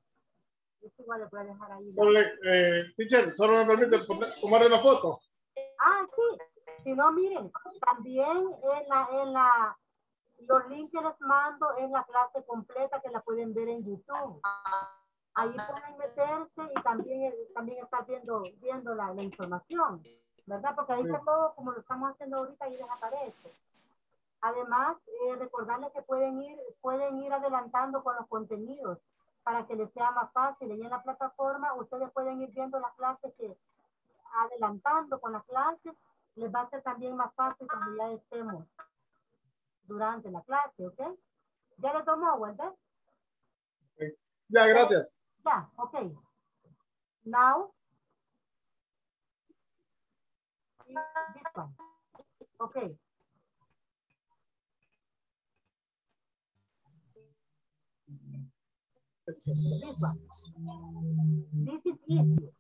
Esto igual les voy a dejar ahí. Solo, eh, teacher, solo me permite tomarle la foto. Ah, sí. Si no, miren, también en la, en la, los links que les mando es la clase completa que la pueden ver en YouTube. Ahí pueden meterse y también, también estar viendo, viendo la, la información, ¿verdad? Porque ahí está todo como lo estamos haciendo ahorita y les aparece. Además, eh, recordarles que pueden ir, pueden ir adelantando con los contenidos para que les sea más fácil. Y en la plataforma ustedes pueden ir viendo las clases que adelantando con las clases. Les va a ser también más fácil cuando ya estemos durante la clase, ¿ok? ¿Ya le tomó agua, okay. Ya, gracias. Ya, ok. Now. This one. Ok. This one. This is easy.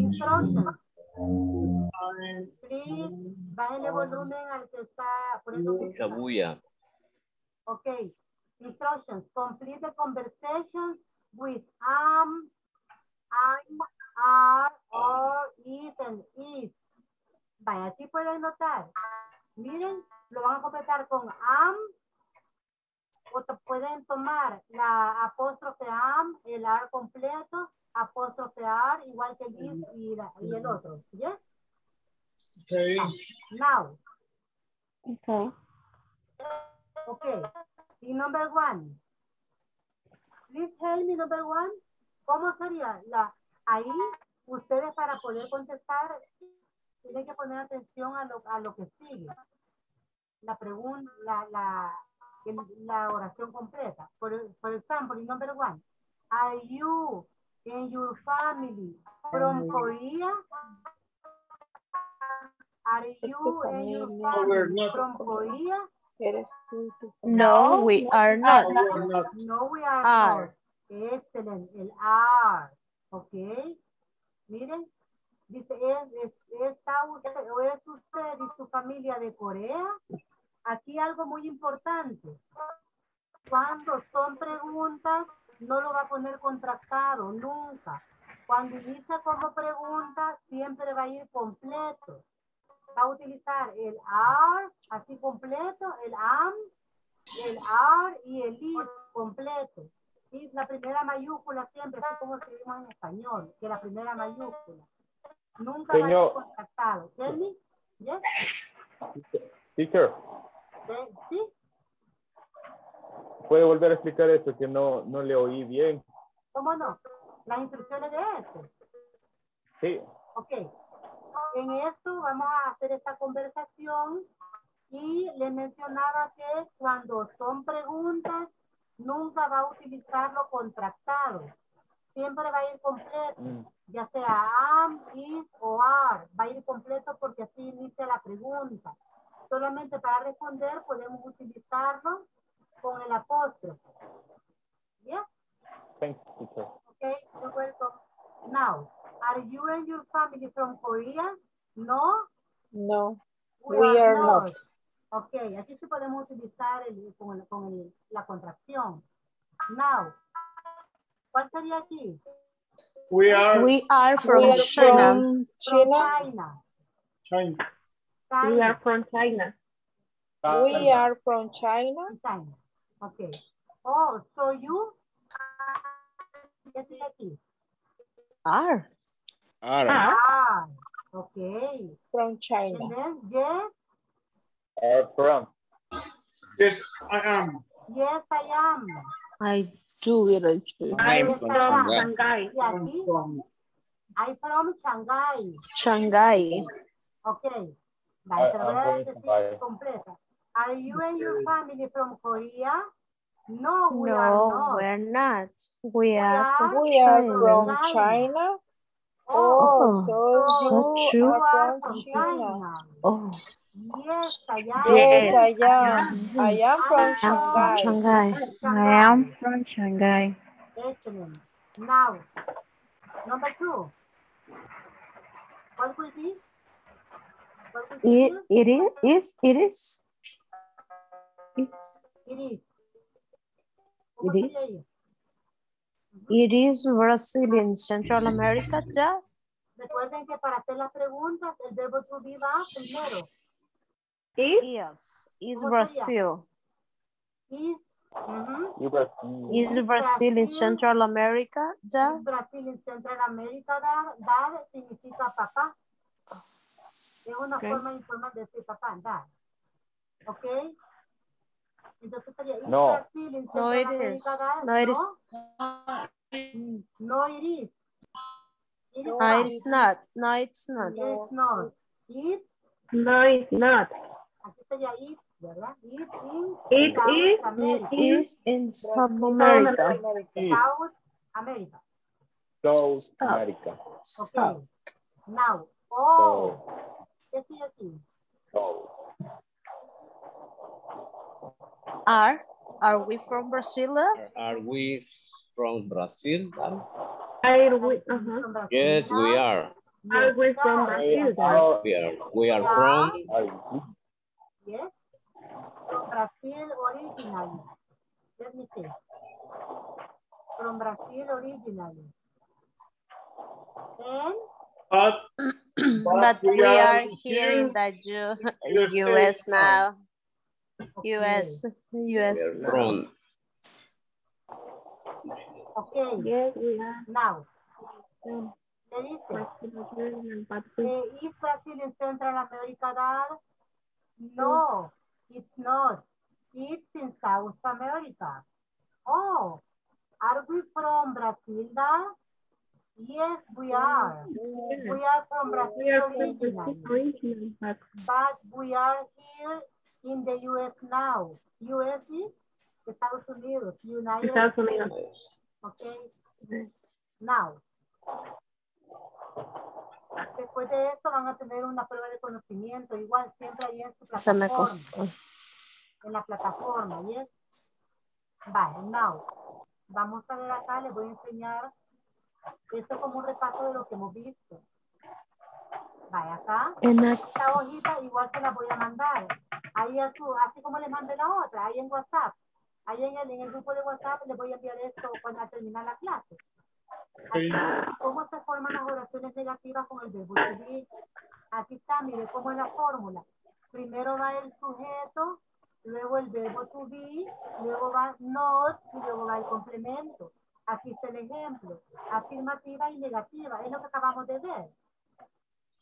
Instructions. Please, bájale volumen al que está poniendo. Mucha bulla. Okay. Instructions. Complete the conversation with am, I'm, are, or, is, and is. Vaya, así pueden notar. Miren, lo van a completar con am. O pueden tomar la apóstrofe am, el ar completo, apóstrofe ar, igual que el is y, la, y el otro. ¿Ya? Okay. Now. Okay. Okay. Y number one. Please tell me number one. ¿Cómo sería? La, ahí, ustedes para poder contestar, tienen que poner atención a lo, a lo que sigue. La pregunta, la, la, la oración completa. Por, por ejemplo, y number one. Are you and your family from Korea? Are you and your family from Korea? No, we are not. No, we are not. Excelente, el are. Ok. Miren, dice, ¿es, es, está usted, o ¿es usted y su familia de Corea? Aquí algo muy importante. Cuando son preguntas, no lo va a poner contractado, nunca. Cuando inicia como pregunta, siempre va a ir completo. Va a utilizar el are, así completo, el am, el are y el is completo. Y la primera mayúscula siempre, así como escribimos en español, que la primera mayúscula. Nunca va a ser contactado. ¿Tell me? ¿Yes? Teacher. ¿Sí? ¿Puede volver a explicar eso? Que no, no le oí bien. ¿Cómo no? Las instrucciones de esto. Sí. Ok. En esto vamos a hacer esta conversación y les mencionaba que cuando son preguntas nunca va a utilizar lo contractado. Siempre va a ir completo, ya sea am, is o are. Va a ir completo porque así inicia la pregunta. Solamente para responder podemos utilizarlo con el apóstrofe. ¿Ya? Thank you, teacher. Okay, you're welcome. Now, are you and your family from Korea? No. No, we, we are, are not. not. Ok, aquí sí podemos utilizar el, con, el, con el, la contracción. Now, ¿cuál sería aquí? We are, we are from, we are China. From China. China. China. We are from China. We are from China. China. Ok. Oh, so you? ¿Qué sería aquí? Are. Are. Are. Okay. From China. And then, yes. Uh, from. Yes, I am. Yes, I am. I do it. I'm from Shanghai. I'm from Shanghai. Shanghai. Okay. La I, Shanghai. Completa. Are you and your family from Korea? No, we no, are we're not. We, we are, are from we are from China. China. Oh, oh, so true. Are from China. Oh, yes, I am. Yes, I am. I am from Shanghai. Shanghai. I am from Shanghai. Excellent. Now, number two. What will be? What will be? It, it is. It is. It is. It is. It is Brazil in Central America, ya. Recuerden que para hacer las preguntas, el verbo to be va primero. It? Yes, is Brazil. Is, uh-huh. Is Brazil, Brazil in Central America, ya. Brazil in Central America, dar, dar significa papá. Es una okay. forma informal de decir papá, dar. ¿Ok? Entonces sería no. Brasil, no, it is. Dar, no, it is. No, it is. It is no, not. It's not. No, it's not. It's not. It? No, it's not. Así sería it, ¿verdad? It, it, it, it, it is in South America. South America. South America. Okay. Now. Oh. ¿Qué sigue aquí? Oh. Are, are we from Brazil? Are we from Brazil? Are we, uh-huh. Yes, we are. Are we from Brazil? We are, we are from. Yes. Brazil originally. Let me see. From Brazil originally. And but, but, but we, we are, are hearing that you U S now. U S U S now. Okay. Yes, we are. Now. ¿Qué dice? ¿Es Brasil en Central America that? No, it's not. It's in South America. Oh, are we from Brazil that? Yes, we are. We are from Brazil originally. But we are here in the U S now. U S is Estados Unidos. United Estados Unidos. Okay. Now. Después de esto van a tener una prueba de conocimiento, igual siempre ahí en su plataforma. Se me costó. En la plataforma, ¿yes? Vale, now. Vamos a ver acá, les voy a enseñar esto como un repaso de lo que hemos visto. Vale, acá. Esta hojita igual se la voy a mandar. Ahí a su, así como les mandé la otra, ahí en WhatsApp. Ahí en el, en el grupo de WhatsApp les voy a enviar esto cuando termine la clase. Aquí, ¿cómo se forman las oraciones negativas con el verbo to be? Aquí está, mire cómo es la fórmula. Primero va el sujeto, luego el verbo to be, luego va not y luego va el complemento. Aquí está el ejemplo, afirmativa y negativa, es lo que acabamos de ver.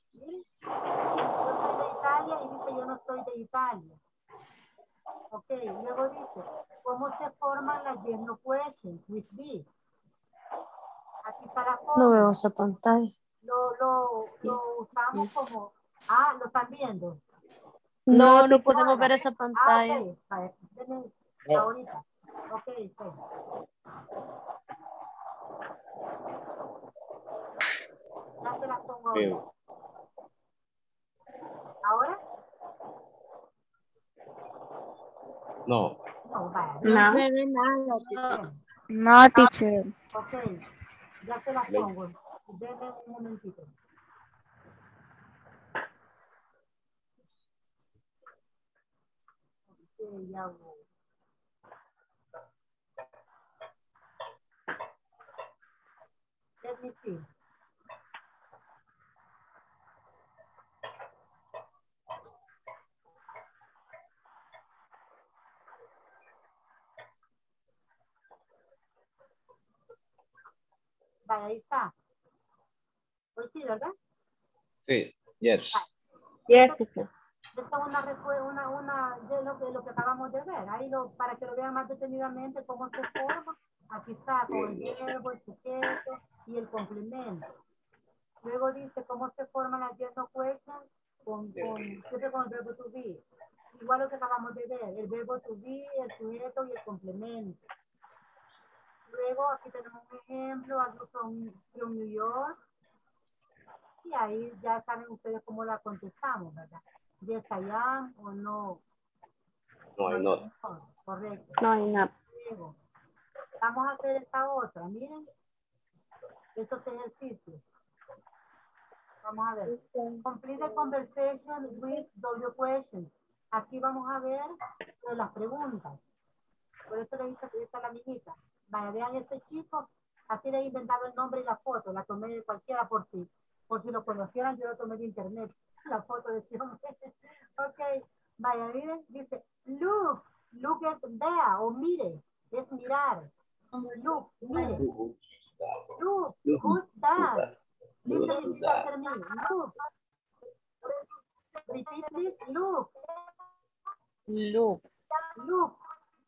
¿Sí? Yo soy de Italia y dice yo no soy de Italia. Ok, luego dice, ¿cómo se forman las yes no questions with be? Aquí está la foto. No veo esa pantalla. Lo, lo, lo usamos como... Ah, ¿lo están viendo? No, no, no podemos ver esa pantalla. Ah, ok. Vale, denle, yeah. Ahorita. Ok, espera. Ya se las pongo ahora. Yeah. ¿Ahora? No. No, vale. No se ve nada, teacher. No, teacher. Ok. Ya se las pongo. Denme un momentito. Okay, ya voy. Let me see. Ahí está. Pues sí, ¿verdad? Sí, yes. Yes. Esta es una, una, una de lo que, lo que acabamos de ver. Ahí lo, para que lo vean más detenidamente cómo se forma. Aquí está, con el verbo, el sujeto y el complemento. Luego dice cómo se forman las yes no questions con, con, siempre con el verbo to be. Igual lo que acabamos de ver, el verbo to be, el sujeto y el complemento. Luego aquí tenemos un ejemplo, algo from, from New York. Y ahí ya saben ustedes cómo la contestamos, ¿verdad? Yes, I am o no. No, no, no. no. Correcto. No, no. Luego, vamos a hacer esta otra, miren. Estos ejercicios. Vamos a ver. Complete the conversation with W questions. Aquí vamos a ver las preguntas. Por eso le dije que está la amiguita. Vaya, vean este chico, así le he inventado el nombre y la foto, la tomé de cualquiera por si, por si lo conocieran, yo lo tomé de internet, la foto de este hombre. Ok, vaya, miren, dice, look, look at, vea, o mire, es mirar, look, mire, look, who's that, dice, dice, hacer mí, look, dice, look, look, look,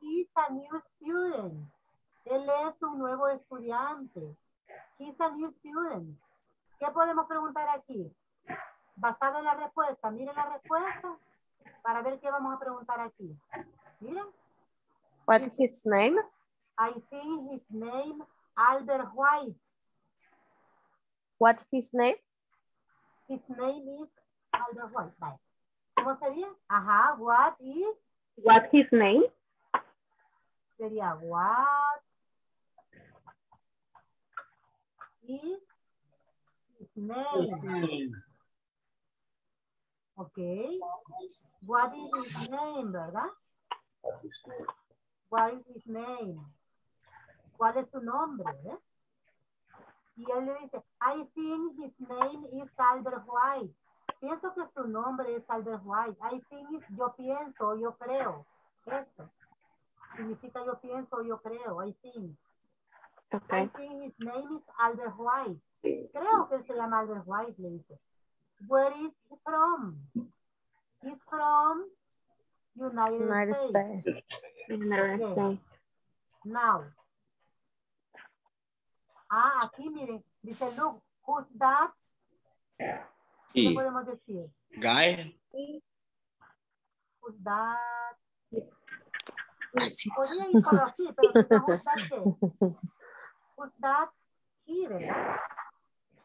He's a new student. Él es un nuevo estudiante. He's a new student. ¿Qué podemos preguntar aquí? Basado en la respuesta. Miren la respuesta para ver qué vamos a preguntar aquí. What is his name? I think his name Albert White. What his name? His name is Albert White. ¿Cómo sería? Ajá, what is? What his name? Sería what is his name. His name. Okay. What is his name, ¿verdad? What is his name? ¿Cuál es su nombre? ¿Eh? Y él le dice, I think his name is Albert White. Pienso que su nombre es Albert White. I think, yo pienso, yo creo. Esto significa yo pienso, yo creo. I think. Okay. I think his name is Albert White. Creo que él se llama Albert White, le dice. Where is he from? He's from United, United States. States. United okay. States. Now. Ah, aquí miren, dice look, who's that? ¿Qué podemos decir? Guy. Who's that? Podría ir por así, pero no who's that qué? Who's that he, ¿verdad?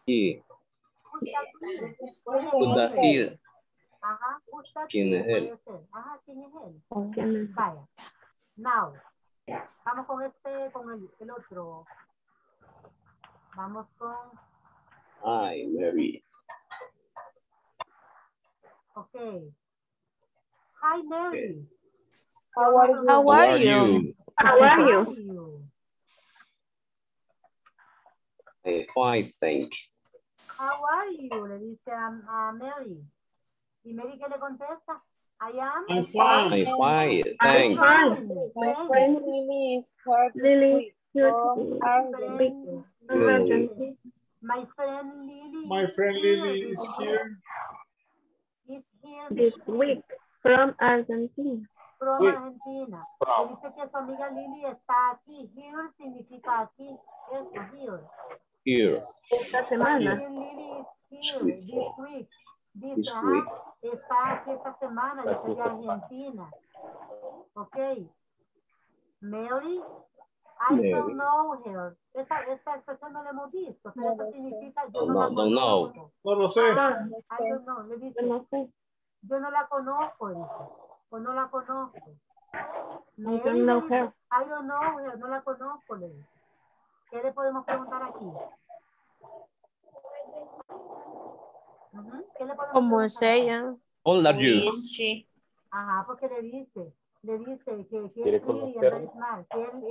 He. Who's that he? Who's that he? Ajá, who's that he? ¿Quién es él? Ajá, ¿quién es él? Vaya. Now. Vamos con este, con el, el otro. Vamos con... Ay, Mary. Ok. Hi, Mary. How are you? How are you? How are you? How are you? Hey, fine, thank you. How are you? Le dice a Mary. ¿Y Mary qué le contesta? I am... I'm fine. I'm fine, thank you. My friend Lily is hurt. Lily. Oh, my friend Lily. My friend Lily is here. Is here this week from Argentina. From Argentina. Wow. Dice que su amiga Lily está aquí. Here significa aquí. Esto, here. Here. Esta semana. Lily is here this week. This, this week. Está aquí esta semana. Dice de Argentina. Okay. Mary. I Mary. Don't know her. Esta, esta expresión no la hemos visto, pero eso significa yo no, no, no la conozco. No lo sé. Ah, I don't know. Le dice, no sé. Yo no la conozco, dice. O no la conozco. Mary, I don't know dice, her. I don't know her. No la conozco, le dice. ¿Qué le podemos preguntar aquí? Uh-huh. ¿Qué le podemos ¿Cómo es ella? Hola, you. Ajá, porque le dice... Le dice que, que es muy que él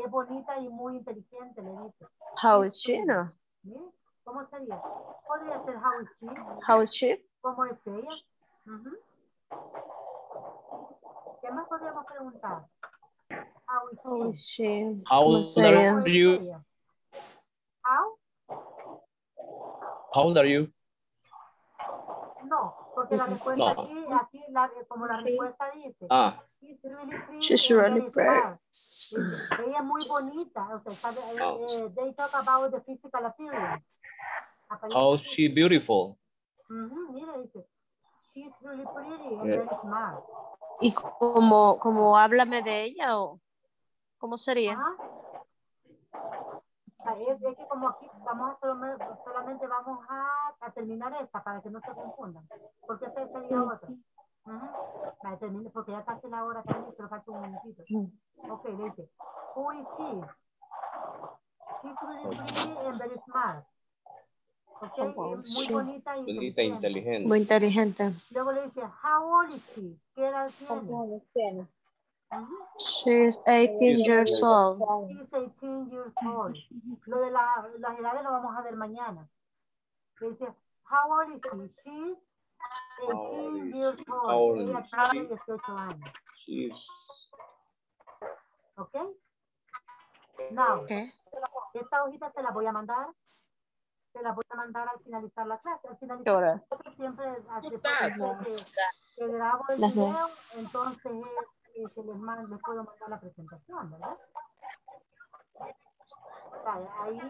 es bonita y muy inteligente, le dice. How is she? No? ¿Cómo sería? Podría ser how is she. How is she? ¿Cómo es ella? Uh-huh. ¿Qué más podríamos preguntar? How is she? How is she? How old are you? How? How old are you? No, porque la respuesta aquí, aquí la, como la respuesta dice. Ah. She's really pressed. Ella es muy bonita. O sea, they talk about the physical appearance. How is she beautiful? Mm-hmm, mira, dice. She's really pretty and yeah. very smart. ¿Y como, como háblame de ella o cómo sería? ¿Ah? O sea, es, es que como aquí vamos a solamente, solamente vamos a, a terminar esta para que no se confundan. Porque esta sería otra. Uh-huh. Termine, porque ya casi la hora también, pero falta un momentito. Ok, le dice, who is she? She's really pretty and very smart. Ok, es muy bonita y bonita, inteligente. Muy inteligente. Luego le dice, how old is she? ¿Qué edad tiene? Uh-huh. She's eighteen years old. She's eighteen years old. Lo de la, las edades lo vamos a ver mañana. Le dice, how old is she? She's eighteen years old. Ella tiene dieciocho años. She's... Okay. Now, okay. Esta hojita se la voy a mandar. Se la voy a mandar al finalizar la clase. Al finalizar la clase siempre que grabo el video, entonces se les mando, les puedo mandar la presentación, ¿verdad? Vale, ahí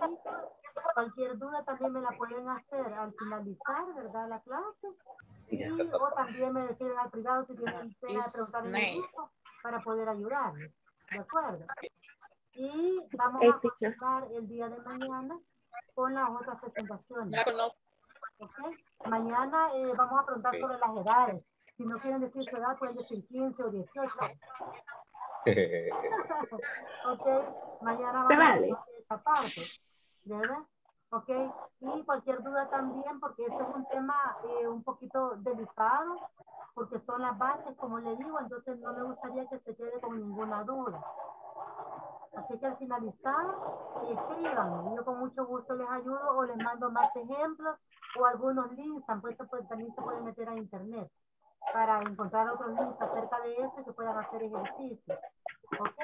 cualquier duda también me la pueden hacer al finalizar, ¿verdad? La clase. Y, o también me refieren al privado si tienen que preguntar en el grupo. para poder ayudar. ¿De acuerdo? Y vamos a continuar el día de mañana con las otras presentaciones. ¿Okay? Mañana eh, vamos a preguntar sobre las edades. Si no quieren decir su edad, pueden decir quince o dieciocho. Ok, mañana vamos a ver esta parte, ¿verdad? Ok, y cualquier duda también, porque este es un tema eh, un poquito delicado, porque son las bases, como le digo, entonces no me gustaría que se quede con ninguna duda. Así que al finalizar, escríbanme, yo con mucho gusto les ayudo o les mando más ejemplos o algunos links, pues, pues también se pueden meter a internet para encontrar otros links acerca de esto que puedan hacer ejercicios. ¿Ok?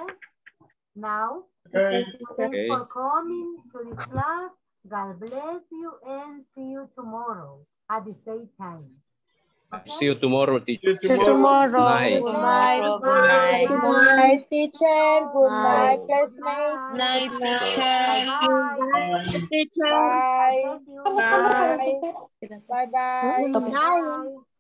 Now, okay. Thanks okay. for coming to this class. God bless you and see you tomorrow at the same time. Okay? See you tomorrow, teacher. See you tomorrow. Good night. Good night, teacher. Good night, classmates. Good night, teacher. Bye. Bye. Bye. Bye. Bye. Bye. Bye. Bye. Bye. Bye. Bye.